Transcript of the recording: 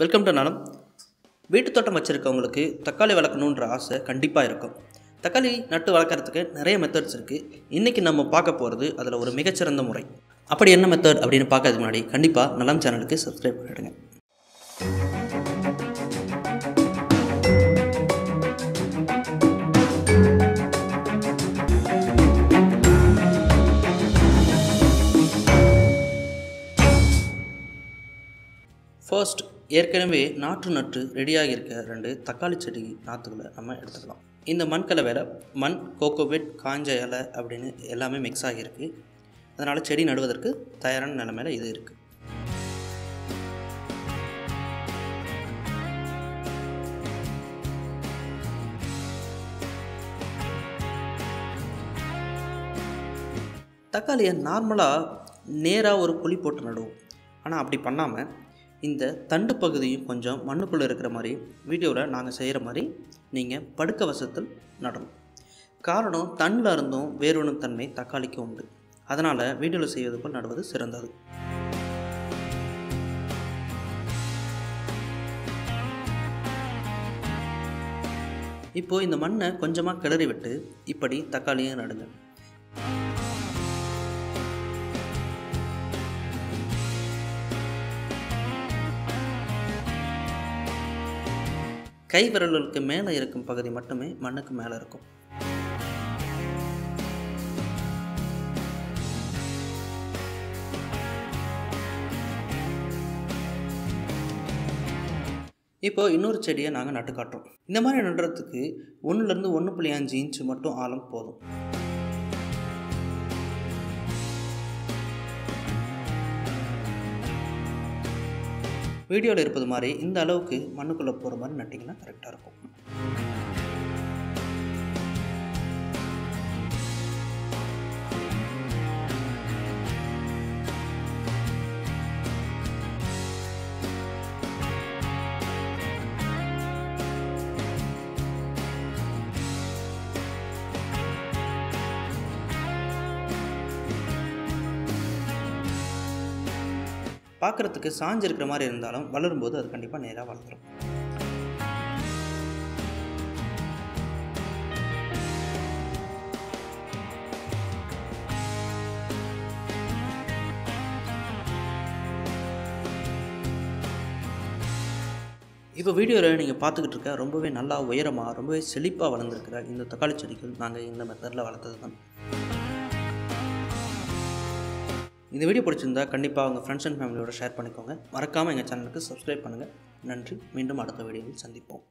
Welcome to நாலம். வீட்டு தோட்டம் வச்சுருக்கவங்களுக்கு தக்காளி வளர்க்கணுன்ற ஆசை கண்டிப்பாக இருக்கும். தக்காளி நட்டு வளர்க்குறதுக்கு நிறைய மெத்தட்ஸ் இருக்குது. இன்றைக்கி நம்ம பார்க்க போகிறது அதில் ஒரு மிகச்சிறந்த முறை. அப்படி என்ன மெத்தட் அப்படின்னு பார்க்கறதுக்கு முன்னாடி கண்டிப்பாக நலம் சேனலுக்கு சப்ஸ்கிரைப் பண்ணிடுங்க. ஃபர்ஸ்ட், ஏற்கனவே நாற்று நட்டு ரெடியாக இருக்க ரெண்டு தக்காளி செடி நாற்றுகளை நம்ம எடுத்துக்கலாம். இந்த மண்கலை வேலை மண், கோகோபீட், காஞ்ச இலை அப்படின்னு எல்லாமே மிக்ஸ் ஆகியிருக்கு. அதனால் செடி நடுவதற்கு தயாரான நிலைமையில் இது இருக்குது. தக்காளியை நார்மலாக நேராக ஒரு குழி போட்டு நடுவோம். ஆனால் அப்படி பண்ணாமல் இந்த தண்டு பகுதியும் கொஞ்சம் மண்ணுக்குள்ளே இருக்கிற மாதிரி வீடியோவில் நாங்கள் செய்கிற மாதிரி நீங்கள் படுக்க வசத்தில் நடணும். காரணம், தண்டில் இருந்தும் வேறொன்றும் தன்மை தக்காளிக்கு உண்டு. அதனால் வீடியோவில் செய்வது போல் நடுவது சிறந்தது. இப்போது இந்த மண்ணை கொஞ்சமாக கிளறி விட்டு இப்படி தக்காளியும் நடுங்க. கை விரல்களுக்கு மேலே இருக்கும் பகுதி மட்டுமே மண்ணுக்கு மேலே இருக்கும். இப்போது இன்னொரு செடியை நாங்கள் நட்டு காட்டுறோம். இந்த மாதிரி நடுறதுக்கு 1-1.5 இன்ச்சு மட்டும் ஆழம் போதும். வீடியோவில் இருப்பது மாதிரி இந்த அளவுக்கு மண்ணுக்குள்ளே போகிற மாதிரி நட்டிங்கன்னா கரெக்டாக இருக்கும். பார்க்குறதுக்கு சாஞ்சிருக்கிற மாதிரி இருந்தாலும் வளரும்போது அது கண்டிப்பாக நேராக வளர்த்துரும். இப்போ வீடியோவில் நீங்கள் பார்த்துக்கிட்டு இருக்க ரொம்பவே நல்லா உயரமாக ரொம்பவே செழிப்பாக வளர்ந்துருக்கிற இந்த தக்காளி செடிகள் நாங்கள் இந்த மெத்தடில் வளர்த்தது தான். இந்த வீடியோ பிடிச்சிருந்தா கண்டிப்பாக உங்கள் ஃப்ரெண்ட்ஸ் அண்ட் ஃபேமிலியோட ஷேர் பண்ணிக்கோங்க. மறக்காமல் எங்கள் சேனலுக்கு சப்ஸ்கிரைப் பண்ணுங்கள். நன்றி. மீண்டும் அடுத்த வீடியோவில் சந்திப்போம்.